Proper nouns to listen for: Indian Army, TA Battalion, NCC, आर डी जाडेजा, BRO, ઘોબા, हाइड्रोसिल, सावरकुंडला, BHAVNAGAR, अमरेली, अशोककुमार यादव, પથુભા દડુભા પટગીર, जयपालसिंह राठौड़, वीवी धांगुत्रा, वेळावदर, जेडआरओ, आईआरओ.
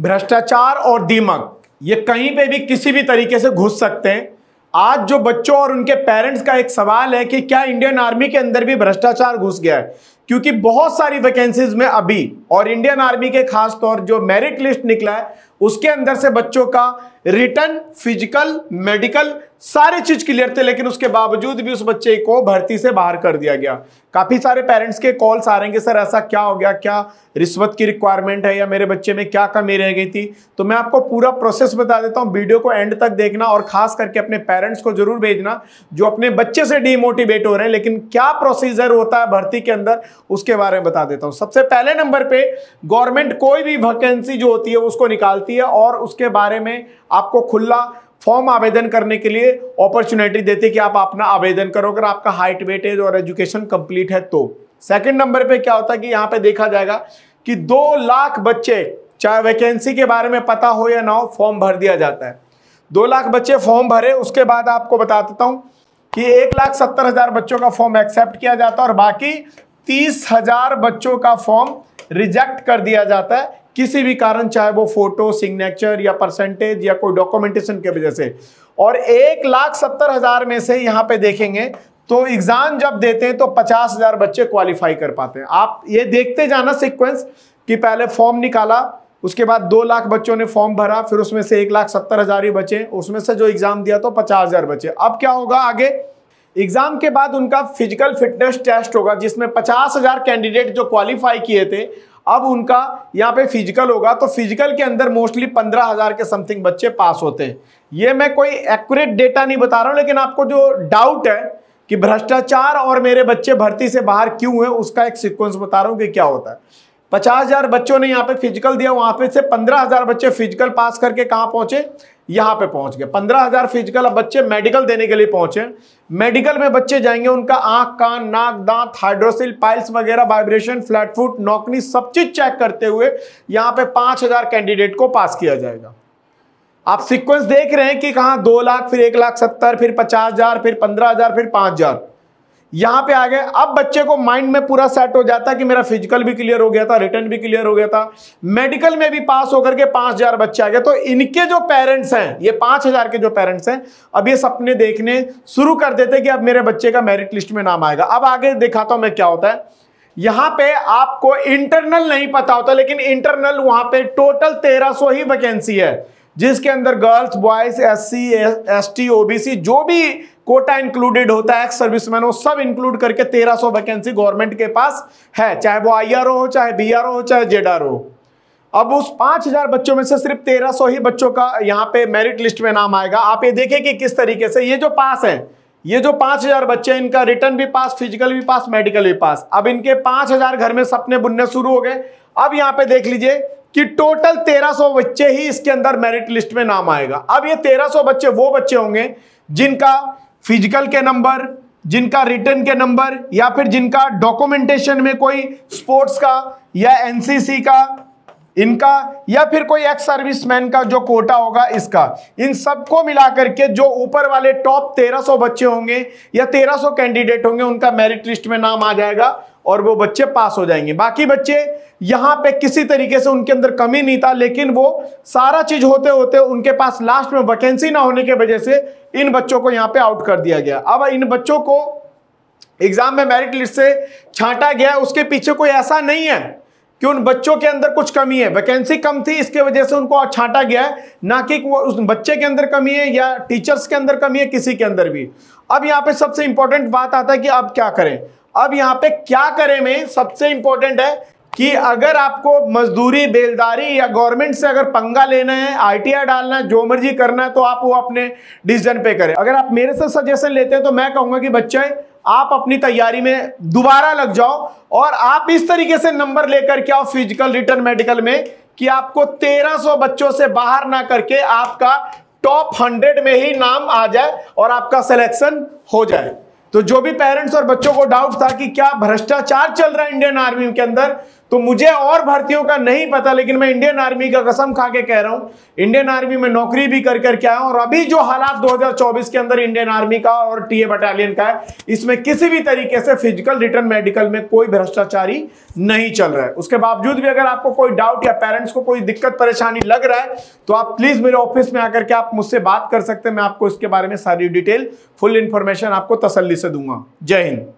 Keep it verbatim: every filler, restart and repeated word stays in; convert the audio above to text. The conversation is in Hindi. भ्रष्टाचार और दीमक ये कहीं पे भी किसी भी तरीके से घुस सकते हैं। आज जो बच्चों और उनके पेरेंट्स का एक सवाल है कि क्या इंडियन आर्मी के अंदर भी भ्रष्टाचार घुस गया है, क्योंकि बहुत सारी वैकेंसीज में अभी और इंडियन आर्मी के खास तौर जो मेरिट लिस्ट निकला है उसके अंदर से बच्चों का रिटर्न, फिजिकल, मेडिकल सारे चीज क्लियर थे, लेकिन उसके बावजूद भी उस बच्चे को भर्ती से बाहर कर दिया गया। काफी सारे पेरेंट्स के कॉल्स आ रहे हैं कि सर ऐसा क्या हो गया, क्या रिश्वत की रिक्वायरमेंट है या मेरे बच्चे में क्या कमी रह गई थी। तो मैं आपको पूरा प्रोसेस बता देता हूं, वीडियो को एंड तक देखना और खास करके अपने पेरेंट्स को जरूर भेजना जो अपने बच्चे से डीमोटिवेट हो रहे हैं। लेकिन क्या प्रोसीजर होता है भर्ती के अंदर उसके बारे में बता देता हूं। सबसे पहले नंबर पे गवर्नमेंट कोई भी वैकेंसी जो होती है उसको निकालती है और उसके बारे में आपको खुला फॉर्म आवेदन करने के लिए अपॉर्चुनिटी देती है कि आप अपना आवेदन करो अगर आपका हाइट, वेटेज और एजुकेशन कंप्लीट है तो। सेकंड नंबर पे क्या होता है कि यहां पे देखा जाएगा कि दो लाख बच्चे, चाहे वैकेंसी के बारे में पता हो या ना हो, फॉर्म भर दिया जाता है। दो लाख बच्चे फॉर्म भरे, उसके बाद आपको बता देता हूं कि एक लाख सत्तर हजार बच्चों का फॉर्म एक्सेप्ट किया जाता है और बाकी तीस हजार बच्चों का फॉर्म रिजेक्ट कर दिया जाता है किसी भी कारण, चाहे वो फोटो, सिग्नेचर या परसेंटेज या कोई डॉक्यूमेंटेशन के वजह से। और एक लाख सत्तर हजार में से यहाँ पे देखेंगे तो एग्जाम जब देते हैं तो पचास हजार बच्चे क्वालिफाई कर पाते हैं। आप ये देखते जाना सीक्वेंस कि पहले फॉर्म निकाला, उसके बाद दो लाख बच्चों ने फॉर्म भरा, फिर उसमें से एक लाख सत्तर हजार ही बचे, उसमें से जो एग्जाम दिया तो पचास हजार बचे। अब क्या होगा आगे, एग्जाम के बाद उनका फिजिकल फिटनेस टेस्ट होगा जिसमें पचास हजार कैंडिडेट जो क्वालिफाई किए थे अब उनका यहाँ पे फिजिकल होगा। तो फिजिकल के अंदर मोस्टली पंद्रह हजार के समथिंग बच्चे पास होते हैं। ये मैं कोई एक्यूरेट डेटा नहीं बता रहा हूँ, लेकिन आपको जो डाउट है कि भ्रष्टाचार और मेरे बच्चे भर्ती से बाहर क्यों है उसका एक सीक्वेंस बता रहा हूँ कि क्या होता है। पचास हजार बच्चों ने यहाँ पे फिजिकल दिया, वहां पे से पंद्रह हजार बच्चे फिजिकल पास करके कहाँ पहुंचे, यहाँ पे पहुंच गए। पंद्रह हजार फिजिकल, अब बच्चे मेडिकल देने के लिए पहुंचे। मेडिकल में बच्चे जाएंगे, उनका आंख, कान, नाक, दांत, हाइड्रोसिल, पाइल्स वगैरह, वाइब्रेशन, फ्लैट फुट, नौकनी सब चीज चेक करते हुए यहाँ पे पांच हजार कैंडिडेट को पास किया जाएगा। आप सिक्वेंस देख रहे हैं कि कहाँ दो लाख, फिर एक लाख सत्तर, फिर पचास हजार, फिर पंद्रह हजार, फिर पांच हजार, यहाँ पे आ गए। अब बच्चे को माइंड में पूरा सेट हो जाता है कि मेरा फिजिकल भी क्लियर हो गया था, रिटर्न भी क्लियर हो गया था, मेडिकल में भी पास होकर के पांच हजार बच्चे आ गए। तो इनके जो पेरेंट्स हैं, ये पांच हजार के जो पेरेंट्स हैं, अब ये सपने देखने शुरू कर देते कि अब मेरे बच्चे का मेरिट लिस्ट में नाम आएगा। अब आगे दिखाता हूं मैं क्या होता है। यहाँ पे आपको इंटरनल नहीं पता होता, लेकिन इंटरनल वहां पे टोटल तेरह सौ ही वैकेंसी है जिसके अंदर girls, boys, SC, ST, OBC जो भी कोटा इंक्लूडेड होता है, एक्स सर्विसमैन, वो सब इंक्लूड करके तेरह सौ वैकेंसी गवर्नमेंट के पास है, चाहे वो आईआरओ हो, चाहे बीआरओ हो, चाहे जेडआरओ हो। अब उस पांच हजार बच्चों में से सिर्फ तेरह सौ ही बच्चों का यहाँ पे मेरिट लिस्ट में नाम आएगा। आप ये देखें कि किस तरीके से ये जो पास है, ये जो पांच हजार बच्चे हैं, इनका रिटर्न भी पास, फिजिकल भी पास, मेडिकल भी पास। अब इनके पांच हजार घर में सपने बुनने शुरू हो गए। अब यहाँ पे देख लीजिए कि टोटल तेरह सौ बच्चे ही इसके अंदर मेरिट लिस्ट में नाम आएगा। अब ये तेरह सौ बच्चे वो बच्चे होंगे जिनका फिजिकल के नंबर, जिनका रिटर्न के नंबर, या फिर जिनका डॉक्यूमेंटेशन में कोई स्पोर्ट्स का या एनसीसी का इनका, या फिर कोई एक्स सर्विसमैन का जो कोटा होगा इसका, इन सबको मिलाकर के जो ऊपर वाले टॉप तेरह सौ बच्चे होंगे या तेरह सौ कैंडिडेट होंगे उनका मेरिट लिस्ट में नाम आ जाएगा और वो बच्चे पास हो जाएंगे। बाकी बच्चे यहाँ पे किसी तरीके से उनके अंदर कमी नहीं था, लेकिन वो सारा चीज होते होते उनके पास लास्ट में वैकेंसी ना होने के वजह से इन बच्चों को यहाँ पे आउट कर दिया गया। अब इन बच्चों को एग्जाम में मेरिट लिस्ट से छांटा गया, उसके पीछे कोई ऐसा नहीं है कि उन बच्चों के अंदर कुछ कमी है, वैकेंसी कम थी इसके वजह से उनको छांटा गया है, ना कि वो उस बच्चे के अंदर कमी है या टीचर्स के अंदर कमी है, किसी के अंदर भी। अब यहाँ पे सबसे इंपॉर्टेंट बात आता है कि अब क्या करें। अब यहाँ पे क्या करें में सबसे इंपॉर्टेंट है कि अगर आपको मजदूरी, बेलदारी या गवर्नमेंट से अगर पंगा लेना है, आईटीआर डालना है, जो मर्जी करना है, तो आप वो अपने डिसीजन पे करें। अगर आप मेरे से सजेशन लेते हैं तो मैं कहूँगा कि बच्चे आप अपनी तैयारी में दोबारा लग जाओ और आप इस तरीके से नंबर लेकर के आओ फिजिकल, रिटर्न, मेडिकल में कि आपको तेरह सौ बच्चों से बाहर ना करके आपका टॉप हंड्रेड में ही नाम आ जाए और आपका सिलेक्शन हो जाए। तो जो भी पेरेंट्स और बच्चों को डाउट था कि क्या भ्रष्टाचार चल रहा है इंडियन आर्मी के अंदर, तो मुझे और भर्तियों का नहीं पता, लेकिन मैं इंडियन आर्मी का कसम खा के कह रहा हूँ, इंडियन आर्मी में नौकरी भी कर करके आया हूँ। और अभी जो हालात दो हज़ार चौबीस के अंदर इंडियन आर्मी का और टीए बटालियन का है, इसमें किसी भी तरीके से फिजिकल रिटर्न मेडिकल में कोई भ्रष्टाचारी नहीं चल रहा है। उसके बावजूद भी अगर आपको कोई डाउट या पेरेंट्स को कोई दिक्कत परेशानी लग रहा है तो आप प्लीज मेरे ऑफिस में आकर के आप मुझसे बात कर सकते हैं। मैं आपको इसके बारे में सारी डिटेल फुल इंफॉर्मेशन आपको तसल्ली से दूंगा। जय हिंद।